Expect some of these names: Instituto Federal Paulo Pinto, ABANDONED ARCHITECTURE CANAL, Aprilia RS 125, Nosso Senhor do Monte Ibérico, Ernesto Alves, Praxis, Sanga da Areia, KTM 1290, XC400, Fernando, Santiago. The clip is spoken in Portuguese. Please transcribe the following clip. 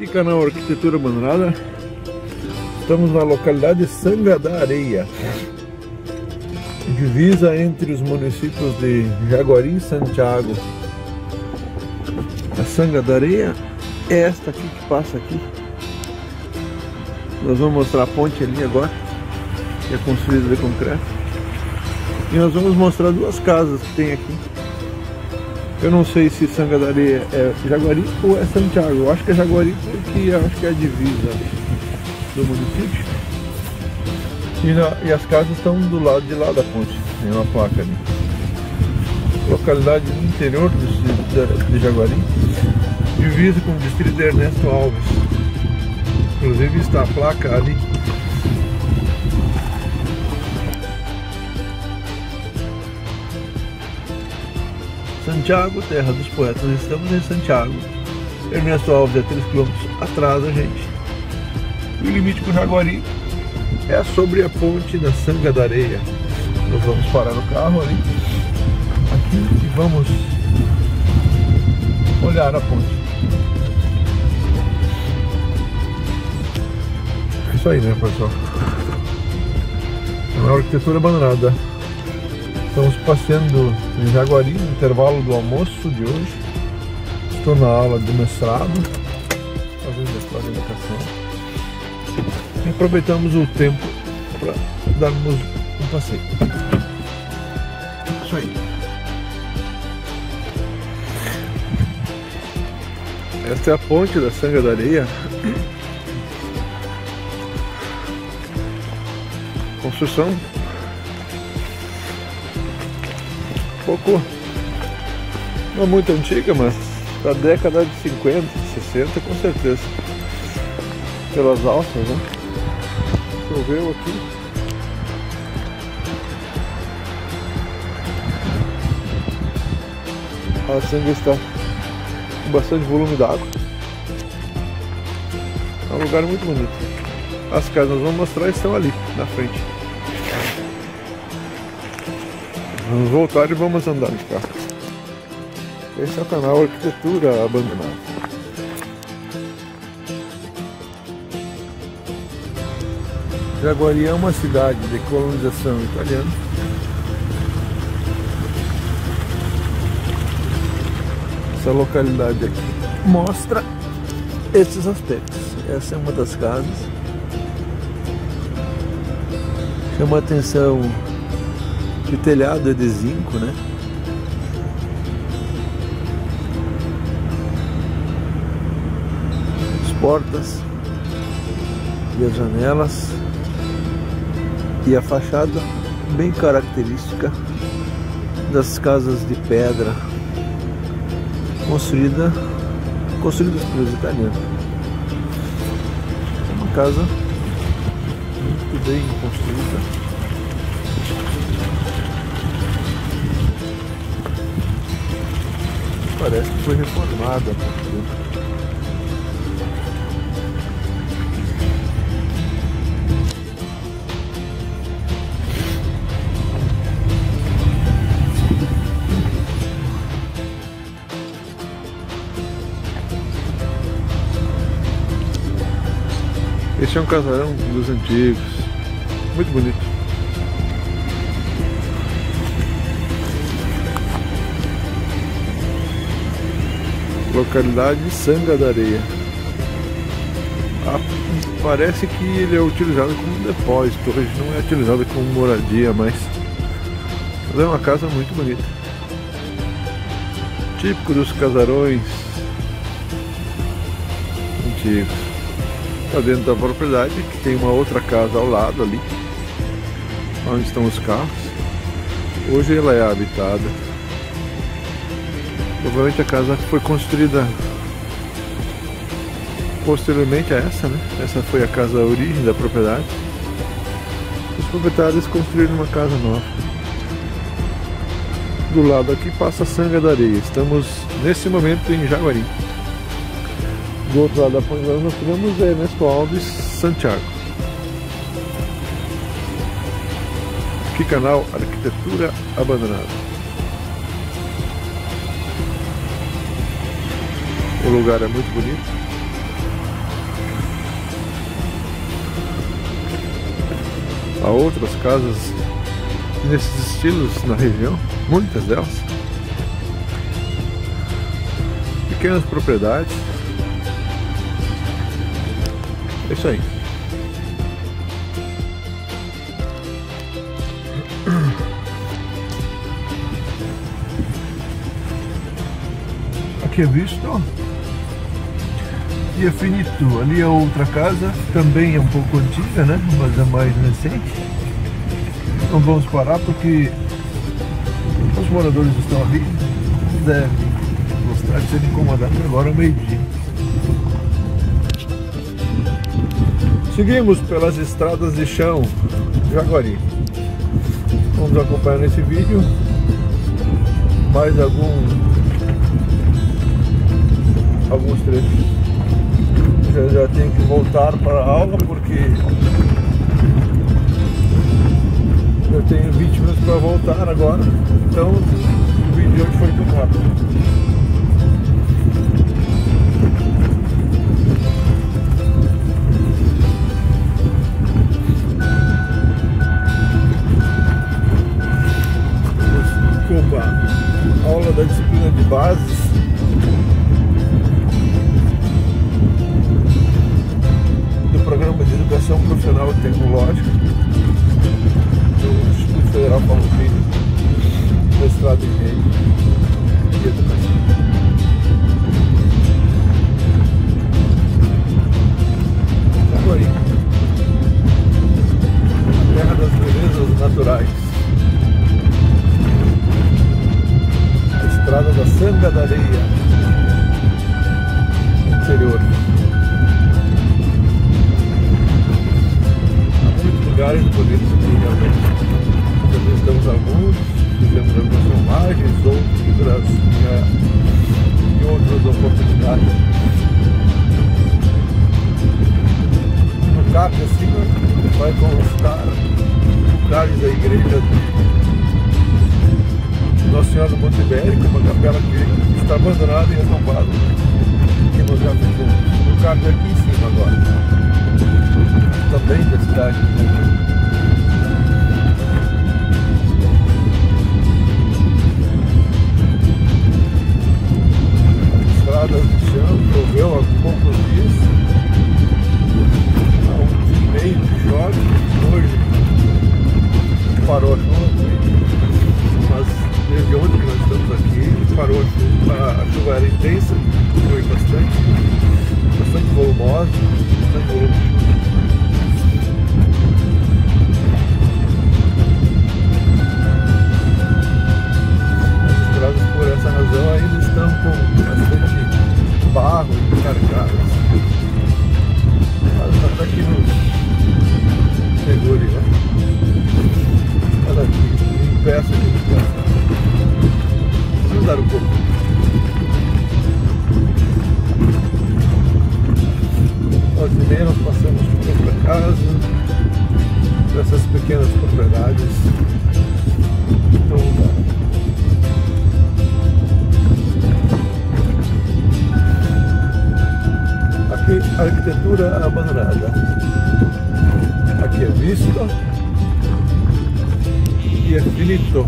Aqui canal Arquitetura Abandonada. Estamos na localidade Sanga da Areia, divisa entre os municípios de Jaguari e Santiago. A Sanga da Areia é esta aqui que passa aqui. Nós vamos mostrar a ponte ali agora, que é construída de concreto. E nós vamos mostrar duas casas que tem aqui. Eu não sei se Sanga da Areia é Jaguari ou é Santiago. Eu acho que é Jaguari porque eu acho que é a divisa do município. E as casas estão do lado de lá da ponte. Tem uma placa ali. Localidade do interior de Jaguari. Divisa com o distrito de Ernesto Alves. Inclusive está a placa ali. Santiago, terra dos poetas, estamos em Santiago. Ernesto Alves é 3 km atrás da gente. E o limite com Jaguari é sobre a ponte da Sanga da Areia. Nós vamos parar no carro ali, aqui, e vamos olhar a ponte. É isso aí, né, pessoal? É uma Arquitetura Abandonada. Estamos passeando em Jaguari, no intervalo do almoço de hoje. Estou na aula de mestrado, fazendo mestrado em educação. E aproveitamos o tempo para darmos um passeio. Isso aí. Esta é a ponte da Sanga da Areia, construção pouco, não é muito antiga, mas da década de 50, 60 com certeza, pelas alças, né? Choveu aqui. A Sanga está com bastante volume d'água. É um lugar muito bonito. As casas nós vamos mostrar estão ali na frente. Vamos voltar e vamos andar de carro. Esse é o canal Arquitetura Abandonada. Jaguari é uma cidade de colonização italiana. Essa localidade aqui mostra esses aspectos. Essa é uma das casas. Chama a atenção. O telhado é de zinco, né? As portas e as janelas e a fachada bem característica das casas de pedra construídas pelos italianos. É uma casa muito bem construída. Parece que foi reformada. Esse é um casarão dos antigos, muito bonito. Localidade Sanga da Areia. Parece que ele é utilizado como depósito, hoje não é utilizado como moradia, mas é uma casa muito bonita. Típico dos casarões antigos. Está dentro da propriedade, que tem uma outra casa ao lado ali, onde estão os carros. Hoje ela é habitada. Provavelmente a casa foi construída posteriormente a essa, né? Essa foi a casa, a origem da propriedade. Os proprietários construíram uma casa nova. Do lado aqui passa a Sanga da Areia. Estamos nesse momento em Jaguari. Do outro lado da ponte nós temos Ernesto Alves, Santiago. Aqui canal Arquitetura Abandonada. O lugar é muito bonito. Há outras casas nesses estilos na região, muitas delas. Pequenas propriedades. É isso aí. Aqui é visto, ó. E é finito. Ali é outra casa, também é um pouco antiga, né? Mas é mais recente. Não vamos parar porque os moradores estão ali. Devem gostar de ser incomodados agora ao meio-dia. Seguimos pelas estradas de chão Jaguari. Vamos acompanhar nesse vídeo mais alguns trechos. Eu já tenho que voltar para a aula porque eu tenho 20 minutos para voltar agora, então o vídeo de hoje foi muito rápido. Desculpa, aula da disciplina de bases. Educação Profissional e Tecnológica do Instituto Federal Paulo Pinto, mestrado em Meio e Educação. Agora, a terra das belezas naturais, a estrada da Sanga da Areia, interior. Lugares bonitos aqui realmente. Já visitamos alguns, fizemos algumas filmagens, outras e outras oportunidades. No card acima vai constar lugares da igreja de Nosso Senhor do Monte Ibérico, uma capela que está abandonada e retomada, que nós já fizemos. No card aqui em cima agora. Também da cidade. Estradas de chão, choveu há poucos dias. Há um mês de chove. Hoje parou a chuva, mas desde onde que nós estamos aqui, parou a chuva. A chuva era intensa, foi bastante volumosa, bastante volume de chuva. Ainda estão com bastante barro e carcaças. Mas tá aqui no seguro, né? Olha aqui, em peça de mudar um pouco. Nós também nós passamos por outra casa, dessas pequenas propriedades. Então, arquitetura abandonada. Aqui é visto e é finito.